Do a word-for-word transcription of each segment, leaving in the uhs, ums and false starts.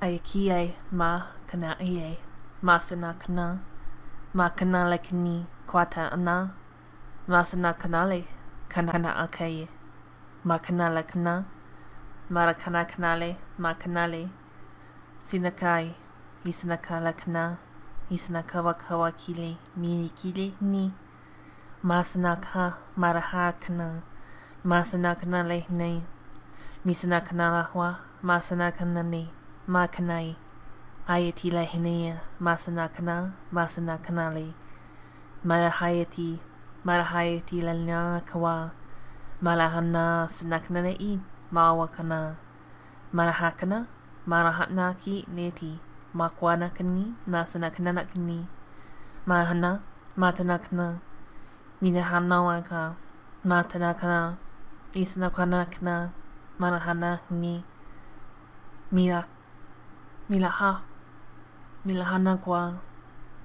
Ayakie ma kana ie, masana kana, ma kana lakini kwata ana, masana kanale, kanana akaye, ma kana lakana, marakana kanale, ma kanale, sinakai, isanaka lakana, isanaka wakawakile, minikile ni, masanaka marahakana, masana kanale ne, misana kanalahwa, masana kanani. Makanai Ayati Lahinea Masanakana Masanakanali Marahayati Marahayati Lanakawa Malahana Sanakanai Mawakana Marahakana Marahatnaki Neti Makwanakani Nasanakanakani Mahana Matanakana Minahanawaka Matanakana Isanakanakana Marahanakni Mira Milaha Milahana kwa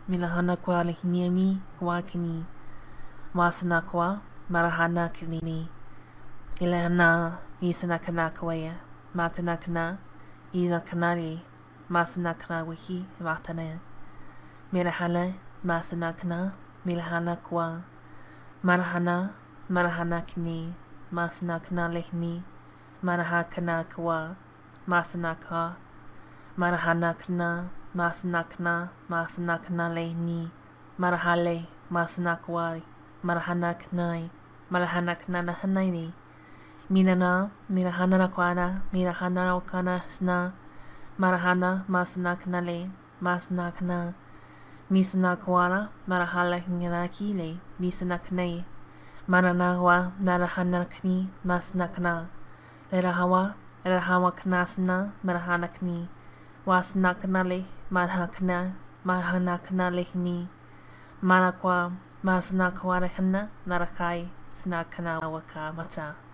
Milahana kwa lehiniami kwa kini Masana kwa Marahana kini Ilahana Misanakana kwaya Matanakana Izakanari Masanakana wiki Vatane Mirahana Masanakana Milahana kwa Marahana Marahana kini Masanakana lehini Marahakana kwa Masanaka Marahanakna, Masanakna, Masanakanale ni, Marahale, Masanakwai, Marahanaknai, Marahanaknanahanai, Minana, Mirahanakwana, Mirahanakana sna, Marahana, Masanaknale, Masanakna, Misanakwana, Marahalakinakile, Misanaknai, Maranawa, Marahanakni, Masanakna, Lerahawa, Rahawakanasana, Marahanakni, Wasanakanale, Marahakna, Mahanakanalehni, Marakwa, Masanakwarahana, Narakai, Snakanawaka Mata.